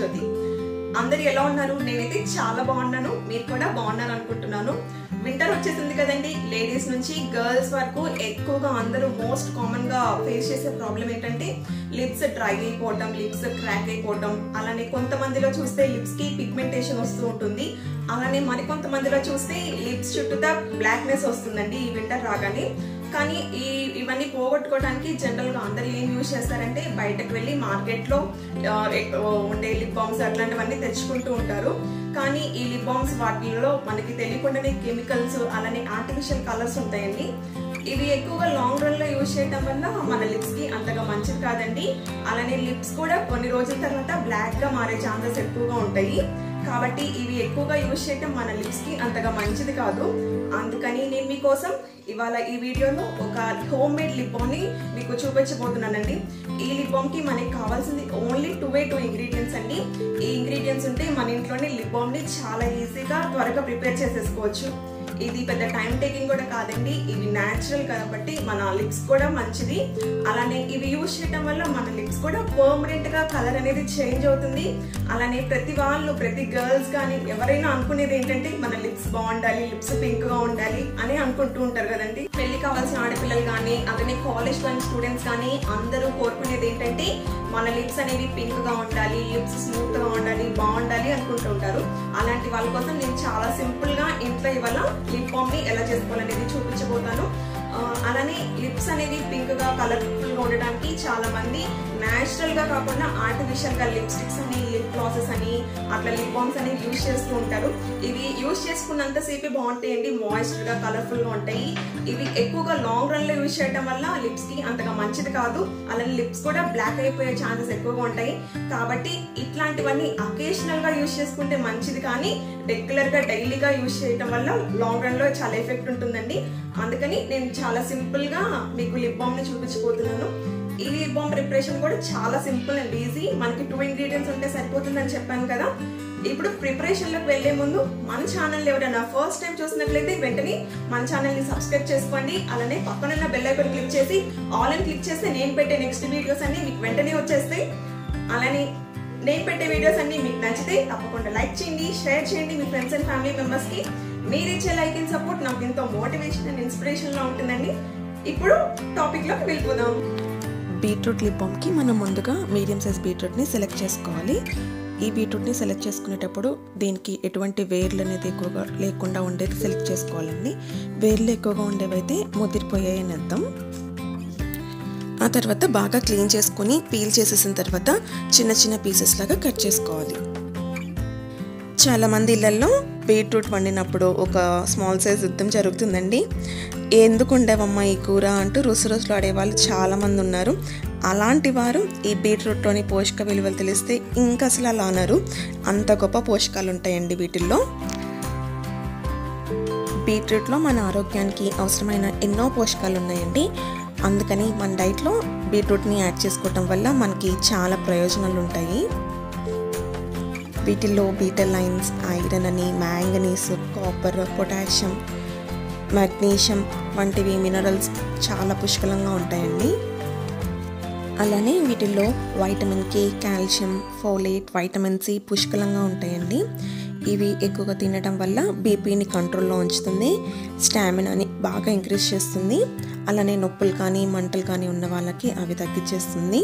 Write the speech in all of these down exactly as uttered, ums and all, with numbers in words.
జ్యోతి. అందరూ ఎలా ఉన్నారు? నేనైతే చాలా బాగున్నాను, మీరు కూడా బాగున్నారు అనుకుంటున్నాను. వింటర్ వచ్చేసింది కదండి. లేడీస్ నుంచి గర్ల్స్ వరకు ఎక్కువగా అందరూ మోస్ట్ కామన్ గా ఫేస్ చేసే ప్రాబ్లం ఏంటంటే లిప్స్ డ్రై అయిపోవటం, లిప్స్ క్రాక్ అయిపోవటం, అలానే కొంతమందిలో చూస్తే లిప్స్ కి పిగ్మెంటేషన్ వస్తూ ఉంటుంది, అలానే మరికొంతమందిలో చూస్తే లిప్స్ చుట్టూతా బ్లాక్నెస్ వస్తుందండి ఈ వింటర్ రాగానే. కానీ ఈ ఇవన్నీ పోగొట్టుకోవడానికి జనరల్గా అందరూ ఏం యూజ్ చేస్తారంటే బయటకు వెళ్ళి మార్కెట్లో ఉండే లిప్ బామ్స్ అట్లాంటివన్నీ తెచ్చుకుంటూ ఉంటారు. కానీ ఈ లిప్ బామ్స్ వాటిల్లో మనకి తెలియకుండానే కెమికల్స్ అలానే ఆర్టిఫిషియల్ కలర్స్ ఉంటాయండి. ఇవి ఎక్కువగా లాంగ్ రన్లో యూజ్ చేయడం వల్ల మన లిప్స్కి అంతగా మంచిది కాదండి. అలానే లిప్స్ కూడా కొన్ని రోజుల తర్వాత బ్లాక్గా మారే ఛాన్సెస్ ఎక్కువగా ఉంటాయి. కాబట్టి ఇవి ఎక్కువగా యూజ్ చేయడం మన లిప్స్కి అంతగా మంచిది కాదు. అందుకని నేను మీకోసం ఇవాళ ఈ వీడియోలో ఒక హోమ్ మేడ్ లిప్ బామ్ని మీకు చూపించబోతున్నానండి. ఈ లిప్ బామ్కి మనకి కావాల్సింది only two by two ingredients అండి. ఈ ఇంగ్రీడియంట్స్ ఉంటే మన ఇంట్లోనే లిప్ బామ్ని చాలా ఈజీగా త్వరగా ప్రిపేర్ చేసేసుకోవచ్చు. ఇది పెద్ద టైం టేకింగ్ కూడా కాదండి, ఇవి న్యాచురల్ కాబట్టి మన లిప్స్ కూడా మంచిది. అలానే ఇవి యూజ్ చేయడం వల్ల మన లిప్స్ కూడా పర్మనెంట్గా కలర్ అనేది చేంజ్ అవుతుంది. అలానే ప్రతి వాళ్ళు ప్రతి గర్ల్స్ కానీ ఎవరైనా అనుకునేది ఏంటంటే మన లిప్స్ బాగుండాలి, లిప్స్ పింక్గా ఉండాలి అని అనుకుంటూ ఉంటారు కదండి. పెళ్లి కావాల్సిన ఆడపిల్లలు కానీ అలానే కాలేజ్ కానీ స్టూడెంట్స్ కానీ అందరూ కోరుకునేది ఏంటంటే మన లిప్స్ అనేవి పింక్గా ఉండాలి, లిప్స్ స్మూత్గా ఉండాలి, బాగుండాలి అనుకుంటూ ఉంటారు. అలాంటి వాళ్ళ కోసం నేను చాలా సింపుల్గా ఇంట్లో ఇవాళ లిప్ బామ్ని ఎలా చేసుకోవాలనేది చూపించబోతాను. అలానే లిప్స్ అనేవి పింక్గా కలర్ఫుల్గా ఉండడానికి చాలా మంది న్యాచురల్గా కాకుండా ఆర్టిఫిషియల్గా లిప్స్టిక్స్ అని, లిప్ గ్లాసెస్ అని, అట్లా లిప్ బామ్స్ అనేవి యూజ్ చేస్తూ ఉంటారు. ఇవి యూజ్ చేసుకున్నంతసేపు బాగుంటాయండి, మాయిస్చర్గా కలర్ఫుల్గా ఉంటాయి. ఇవి ఎక్కువగా లాంగ్ రన్లో యూజ్ చేయడం వల్ల లిప్స్కి అంతగా మంచిది కాదు. అలానే లిప్స్ కూడా బ్లాక్ అయిపోయే ఛాన్సెస్ ఎక్కువగా ఉంటాయి. కాబట్టి ఇట్లాంటివన్నీ అకేషనల్గా యూజ్ చేసుకుంటే మంచిది, కానీ రెగ్యులర్గా డైలీగా యూజ్ చేయడం వల్ల లాంగ్ రన్లో చాలా ఎఫెక్ట్ ఉంటుందండి. అందుకని నేను చాలా సింపుల్గా మీకు లిప్ బామ్ని చూపించబోతున్నాను. ఈ లిప్ బామ్ ప్రిపరేషన్ కూడా చాలా సింపుల్ అండ్ ఈజీ. మనకి టూ ఇంగ్రీడియంట్స్ ఉంటే సరిపోతుందని చెప్పాను కదా. ఇప్పుడు ప్రిపరేషన్లోకి వెళ్ళే ముందు మన ఛానల్ ఎవరైనా ఫస్ట్ టైం చూసినట్లయితే వెంటనే మన ఛానల్ని సబ్స్క్రైబ్ చేసుకోండి. అలానే పక్కనున్న బెల్ ఐకాన్ క్లిక్ చేసి ఆల్ అని క్లిక్ చేస్తే నేను పెట్టే నెక్స్ట్ వీడియోస్ అన్నీ మీకు వెంటనే వచ్చేస్తాయి. అలానే నేను పెట్టే వీడియోస్ అన్నీ మీకు నచ్చితే తప్పకుండా లైక్ చేయండి, షేర్ చేయండి మీ ఫ్రెండ్స్ అండ్ ఫ్యామిలీ మెంబర్స్కి. మీరు ఇచ్చే లైక్ అండ్ సపోర్ట్ నాకు ఎంతో మోటివేషన్ అండ్ ఇన్స్పిరేషన్లా ఉంటుందండి. ఇప్పుడు టాపిక్లోకి వెళ్ళిపోదాం. బీట్రూట్ లిప్ బామ్కి మనం ముందుగా మీడియం సైజ్ బీట్రూట్ని సెలెక్ట్ చేసుకోవాలి. ఈ బీట్రూట్ని సెలెక్ట్ చేసుకునేటప్పుడు దీనికి ఎటువంటి వేర్లు అనేది ఎక్కువగా లేకుండా ఉండేది సెలెక్ట్ చేసుకోవాలండి. వేర్లు ఎక్కువగా ఉండేవైతే ముదిరిపోయాయి అని అర్థం. ఆ తర్వాత బాగా క్లీన్ చేసుకుని పీల్ చేసేసిన తర్వాత చిన్న చిన్న పీసెస్ లాగా కట్ చేసుకోవాలి. చాలామంది ఇళ్లలో బీట్రూట్ వండినప్పుడు ఒక స్మాల్ సైజ్ యుద్ధం జరుగుతుందండి. ఎందుకు ఉండేవమ్మా ఈ కూర అంటూ రుసు రుసులు ఆడేవాళ్ళు చాలామంది ఉన్నారు. అలాంటి వారు ఈ బీట్రూట్లోని పోషక విలువలు తెలిస్తే ఇంకా అసలు అలా అనరు, అంత గొప్ప పోషకాలు ఉంటాయండి వీటిల్లో. బీట్రూట్లో మన ఆరోగ్యానికి అవసరమైన ఎన్నో పోషకాలు ఉన్నాయండి. అందుకని మన డైట్లో బీట్రూట్ని యాడ్ చేసుకోవటం వల్ల మనకి చాలా ప్రయోజనాలు ఉంటాయి. వీటిల్లో బీటా లైన్స్, ఐరన్ అని, మ్యాంగనీస్, కాపర్, పొటాషియం, మెగ్నీషియం వంటివి మినరల్స్ చాలా పుష్కలంగా ఉంటాయండి. అలానే వీటిల్లో vitamin K, calcium, folate, vitamin C పుష్కలంగా ఉంటాయండి. ఇవి ఎక్కువగా తినడం వల్ల బీపీని కంట్రోల్లో ఉంచుతుంది, స్టామినాని బాగా ఇంక్రీజ్ చేస్తుంది. అలానే నొప్పులు కానీ మంటలు కానీ ఉన్న వాళ్ళకి అవి తగ్గించేస్తుంది.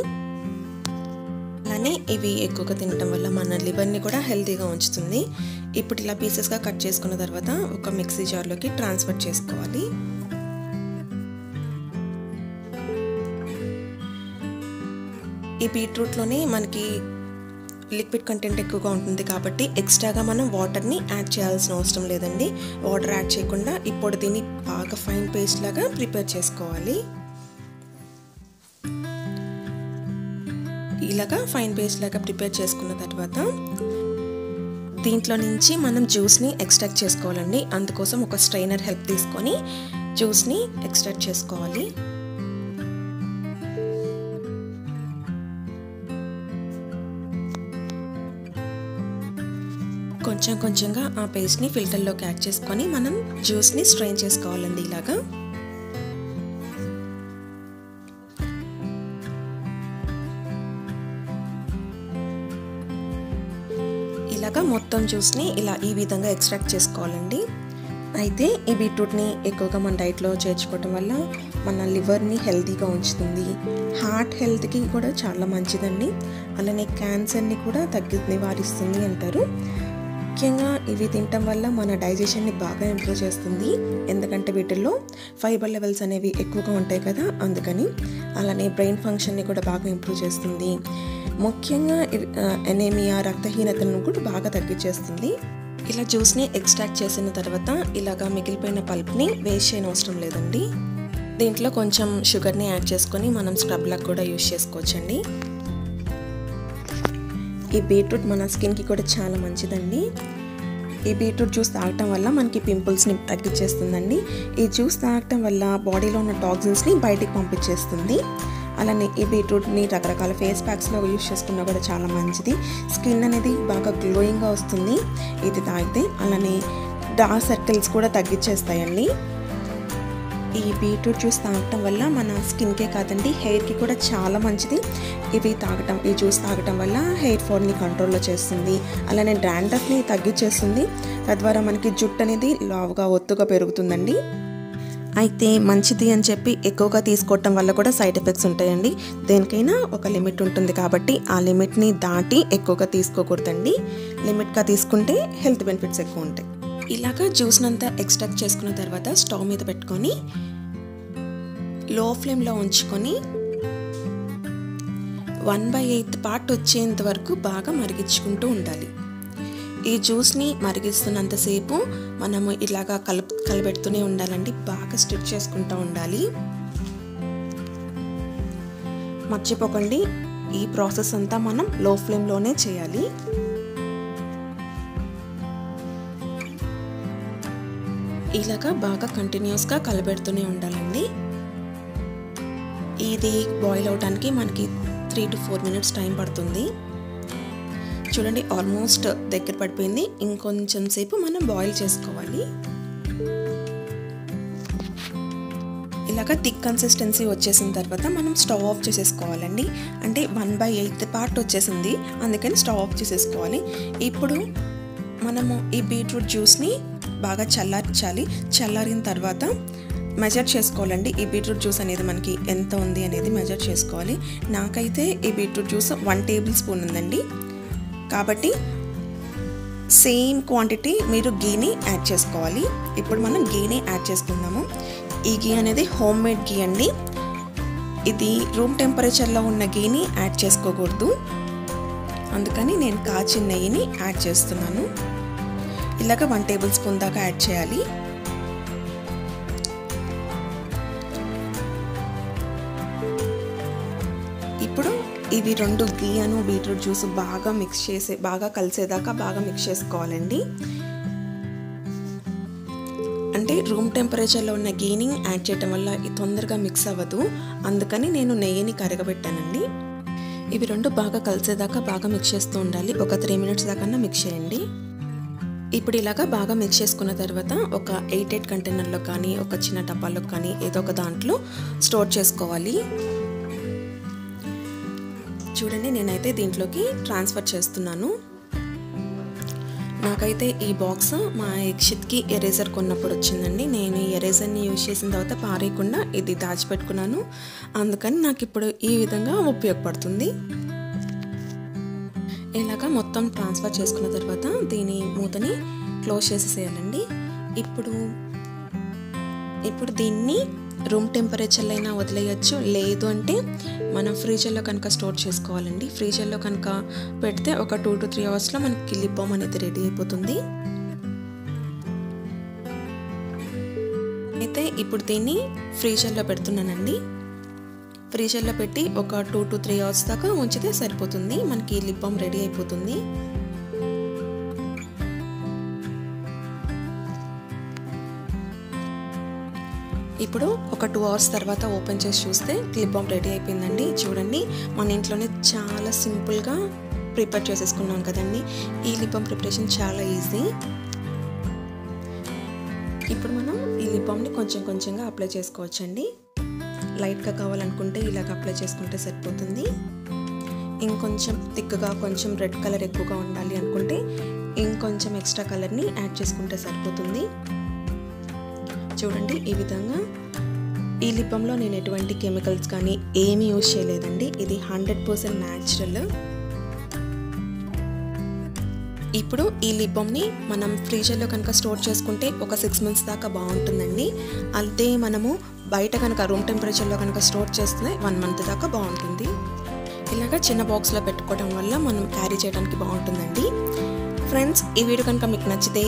అలానే ఇవి ఎక్కువగా తినడం వల్ల మన లివర్ని కూడా హెల్తీగా ఉంచుతుంది. ఇప్పుడు ఇలా పీసెస్గా కట్ చేసుకున్న తర్వాత ఒక మిక్సీ జార్లోకి ట్రాన్స్ఫర్ చేసుకోవాలి. ఈ బీట్రూట్లోనే మనకి లిక్విడ్ కంటెంట్ ఎక్కువగా ఉంటుంది కాబట్టి ఎక్స్ట్రాగా మనం వాటర్ని యాడ్ చేయాల్సిన అవసరం లేదండి. వాటర్ యాడ్ చేయకుండా ఇప్పుడు దీన్ని బాగా ఫైన్ పేస్ట్ లాగా ప్రిపేర్ చేసుకోవాలి. ఇలాగా ఫైన్ పేస్ట్ లాగా ప్రిపేర్ చేసుకున్న తర్వాత దీంట్లో నుంచి మనం జ్యూస్ని ఎక్స్ట్రాక్ట్ చేసుకోవాలండి. అందుకోసం ఒక స్ట్రైనర్ హెల్ప్ తీసుకొని జ్యూస్ని ఎక్స్ట్రాక్ట్ చేసుకోవాలి. కొంచెం కొంచెంగా ఆ పేస్ట్ని ఫిల్టర్లోకి యాడ్ చేసుకొని మనం జ్యూస్ని స్ట్రెయిన్ చేసుకోవాలండి. ఇలాగా ఇలాగా మొత్తం జ్యూస్ని ఇలా ఈ విధంగా ఎక్స్ట్రాక్ట్ చేసుకోవాలండి. అయితే ఈ బీట్రూట్ని ఎక్కువగా మన డైట్లో చేర్చుకోవడం వల్ల మన లివర్ని హెల్తీగా ఉంచుతుంది, హార్ట్ హెల్త్కి కూడా చాలా మంచిదండి. అలానే క్యాన్సర్ని కూడా తగ్గి నివారిస్తుంది అంటారు. ముఖ్యంగా ఇవి తినటం వల్ల మన డైజెషన్ని బాగా ఇంప్రూవ్ చేస్తుంది, ఎందుకంటే వీటిల్లో ఫైబర్ లెవెల్స్ అనేవి ఎక్కువగా ఉంటాయి కదా అందుకని. అలానే బ్రెయిన్ ఫంక్షన్ని కూడా బాగా ఇంప్రూవ్ చేస్తుంది. ముఖ్యంగా ఎనేమియా రక్తహీనతను కూడా బాగా తగ్గించేస్తుంది. ఇలా జ్యూస్ని ఎక్స్ట్రాక్ట్ చేసిన తర్వాత ఇలాగా మిగిలిపోయిన పల్ప్ని వేస్ట్ చేయని అవసరం లేదండి. దీంట్లో కొంచెం షుగర్ని యాడ్ చేసుకొని మనం స్క్రబ్లకు కూడా యూజ్ చేసుకోవచ్చండి. ఈ బీట్రూట్ మన స్కిన్కి కూడా చాలా మంచిదండి. ఈ బీట్రూట్ జ్యూస్ తాగటం వల్ల మనకి పింపుల్స్ని తగ్గించేస్తుందండి. ఈ జ్యూస్ తాగటం వల్ల బాడీలో ఉన్న టాక్సిన్స్ని బయటికి పంపించేస్తుంది. అలానే ఈ బీట్రూట్ని రకరకాల ఫేస్ ప్యాక్స్లో యూజ్ చేసుకున్నా కూడా చాలా మంచిది. స్కిన్ అనేది బాగా గ్లోయింగ్గా వస్తుంది ఇది తాగితే. అలానే డార్క్ సర్కిల్స్ కూడా తగ్గించేస్తాయండి. ఈ బీట్రూట్ జ్యూస్ తాగటం వల్ల మన స్కిన్కే కాదండి హెయిర్కి కూడా చాలా మంచిది. ఇవి తాగటం ఈ జ్యూస్ తాగటం వల్ల హెయిర్ ఫాల్ని కంట్రోల్లో చేస్తుంది. అలానే డాండ్రఫ్ని తగ్గించేస్తుంది. తద్వారా మనకి జుట్టు అనేది లావుగా ఒత్తుగా పెరుగుతుందండి. అయితే మంచిది అని చెప్పి ఎక్కువగా తీసుకోవటం వల్ల కూడా సైడ్ ఎఫెక్ట్స్ ఉంటాయండి. దేనికైనా ఒక లిమిట్ ఉంటుంది కాబట్టి ఆ లిమిట్ని దాటి ఎక్కువగా తీసుకోకూడదండి. లిమిట్గా తీసుకుంటే హెల్త్ బెనిఫిట్స్ ఎక్కువ ఉంటాయి. ఇలాగ జ్యూస్నంతా ఎక్స్ట్రాక్ట్ చేసుకున్న తర్వాత స్టవ్ మీద పెట్టుకొని లో ఫ్లేమ్లో ఉంచుకొని వన్ బై ఎయిత్ పార్ట్ వచ్చేంత వరకు బాగా మరిగించుకుంటూ ఉండాలి. ఈ జ్యూస్ని మరిగిస్తున్నంతసేపు మనము ఇలాగా కలుపు కలబెడుతూనే ఉండాలండి. బాగా స్టిచ్ చేసుకుంటూ ఉండాలి. మర్చిపోకండి ఈ ప్రాసెస్ అంతా మనం లో ఫ్లేమ్లోనే చేయాలి. ఇలాగా బాగా కంటిన్యూస్గా కలబెడుతూనే ఉండాలండి. ఇది బాయిల్ అవడానికి మనకి three to four minutes time పడుతుంది. చూడండి ఆల్మోస్ట్ దగ్గర పడిపోయింది. ఇంకొంచెం సేపు మనం బాయిల్ చేసుకోవాలి. ఇలాగ థిక్ కన్సిస్టెన్సీ వచ్చేసిన తర్వాత మనం స్టవ్ ఆఫ్ చేసేసుకోవాలండి. అంటే వన్ బై ఎయిత్ పార్ట్ వచ్చేసింది అందుకని స్టవ్ ఆఫ్ చేసేసుకోవాలి. ఇప్పుడు మనము ఈ బీట్రూట్ జ్యూస్ని బాగా చల్లార్చాలి. చల్లారిన తర్వాత మెజర్ చేసుకోవాలండి. ఈ బీట్రూట్ జ్యూస్ అనేది మనకి ఎంత ఉంది అనేది మెజర్ చేసుకోవాలి. నాకైతే ఈ beetroot juice one tablespoon ఉందండి. కాబట్టి సేమ్ క్వాంటిటీ మీరు గీని యాడ్ చేసుకోవాలి. ఇప్పుడు మనం గీని యాడ్ చేసుకుందాము. ఈ గీ అనేది హోమ్ మేడ్ గీ అండి. ఇది రూమ్ టెంపరేచర్లో ఉన్న గీని యాడ్ చేసుకోకూడదు, అందుకని నేను కాచిన నెయ్యిని యాడ్ చేస్తున్నాను. ఇలాగ వన్ టేబుల్ స్పూన్ దాకా యాడ్ చేయాలి. ఇప్పుడు ఇవి రెండు గీయను బీట్రూట్ జ్యూస్ బాగా మిక్స్ చేసే బాగా కలిసేదాకా బాగా మిక్స్ చేసుకోవాలండి. అంటే రూమ్ టెంపరేచర్లో ఉన్న గీని యాడ్ చేయడం వల్ల ఇది తొందరగా మిక్స్ అవ్వదు, అందుకని నేను నెయ్యిని కరగబెట్టానండి. ఇవి రెండు బాగా కలిసేదాకా బాగా మిక్స్ చేస్తూ ఉండాలి. ఒక త్రీ మినిట్స్ దాకా మిక్స్ చేయండి. ఇప్పుడు ఇలాగా బాగా మిక్స్ చేసుకున్న తర్వాత ఒక ఎయిట్ ఎయిట్ కంటైనర్లో కానీ ఒక చిన్న డబ్బాలో కానీ ఏదో ఒక దాంట్లో స్టోర్ చేసుకోవాలి. చూడండి నేనైతే దీంట్లోకి ట్రాన్స్ఫర్ చేస్తున్నాను. నాకైతే ఈ బాక్స్ మా ఎక్షిత్కి ఎరేజర్ కొన్నప్పుడు వచ్చిందండి. నేను ఈ ఎరేజర్ని యూజ్ చేసిన తర్వాత పారేయకుండా ఇది దాచిపెట్టుకున్నాను, అందుకని నాకు ఇప్పుడు ఈ విధంగా ఉపయోగపడుతుంది. ఇలాగా మొత్తం ట్రాన్స్ఫర్ చేసుకున్న తర్వాత దీని మూతని క్లోజ్ చేసేసేయాలండి. ఇప్పుడు ఇప్పుడు దీన్ని రూమ్ టెంపరేచర్లో అయినా వదిలేయచ్చు, లేదు అంటే మనం ఫ్రీజర్లో కనుక స్టోర్ చేసుకోవాలండి. ఫ్రీజర్లో కనుక పెడితే ఒక టూ టు త్రీ అవర్స్లో మనకి కిల్లిప్ బామ్ అనేది రెడీ అయిపోతుంది. అయితే ఇప్పుడు దీన్ని ఫ్రీజర్లో పెడుతున్నానండి. ఫ్రీజర్లో పెట్టి ఒక టూ టు త్రీ అవర్స్ దాకా ఉంచితే సరిపోతుంది, మనకి లిప్ బామ్ రెడీ అయిపోతుంది. ఇప్పుడు ఒక టూ అవర్స్ తర్వాత ఓపెన్ చేసి చూస్తే లిప్ బామ్ రెడీ అయిపోయిందండి. చూడండి మన ఇంట్లోనే చాలా సింపుల్గా ప్రిపేర్ చేసేసుకున్నాం కదండి. ఈ లిప్ బామ్ ప్రిపరేషన్ చాలా ఈజీ. ఇప్పుడు మనం ఈ లిప్ బామ్ని కొంచెం కొంచెంగా అప్లై చేసుకోవచ్చండి. లైట్గా కావాలనుకుంటే ఇలాగ అప్లై చేసుకుంటే సరిపోతుంది. ఇంకొంచెం థిక్గా కొంచెం రెడ్ కలర్ ఎక్కువగా ఉండాలి అనుకుంటే కొంచెం ఎక్స్ట్రా కలర్ ని యాడ్ చేసుకుంటే సరిపోతుంది. చూడండి ఈ విధంగా ఈ లిపంలో నేను ఎటువంటి కెమికల్స్ కానీ ఏమీ యూజ్ చేయలేదండి. ఇది హండ్రెడ్ పర్సెంట్ న్యాచురల్. ఇప్పుడు ఈ లిపంని మనం ఫ్రీజర్లో కనుక స్టోర్ చేసుకుంటే ఒక సిక్స్ మంత్స్ దాకా బాగుంటుందండి. అంతే మనము బయట కనుక రూమ్ టెంపరేచర్లో కనుక స్టోర్ చేస్తే వన్ మంత్ దాకా బాగుంటుంది. ఇలాగ చిన్న బాక్స్లో పెట్టుకోవడం వల్ల మనం క్యారీ చేయడానికి బాగుంటుందండి. ఫ్రెండ్స్ ఈ వీడియో కనుక మీకు నచ్చితే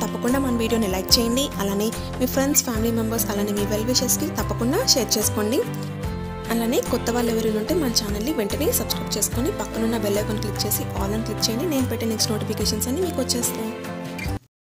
తప్పకుండా మన వీడియోని లైక్ చేయండి. అలానే మీ ఫ్రెండ్స్, ఫ్యామిలీ మెంబర్స్, అలానే మీ వెల్ విషెస్కి తప్పకుండా షేర్ చేసుకోండి. అలానే కొత్త వాళ్ళు ఎవరైనా ఉంటే మన ఛానల్ని వెంటనే సబ్స్క్రైబ్ చేసుకొని పక్కనున్న బెల్ ఐకాన్ క్లిక్ చేసి ఆల్ అని క్లిక్ చేయండి. నేను పెట్టే నెక్స్ట్ నోటిఫికేషన్స్ అన్ని మీకు వచ్చేస్తాయి.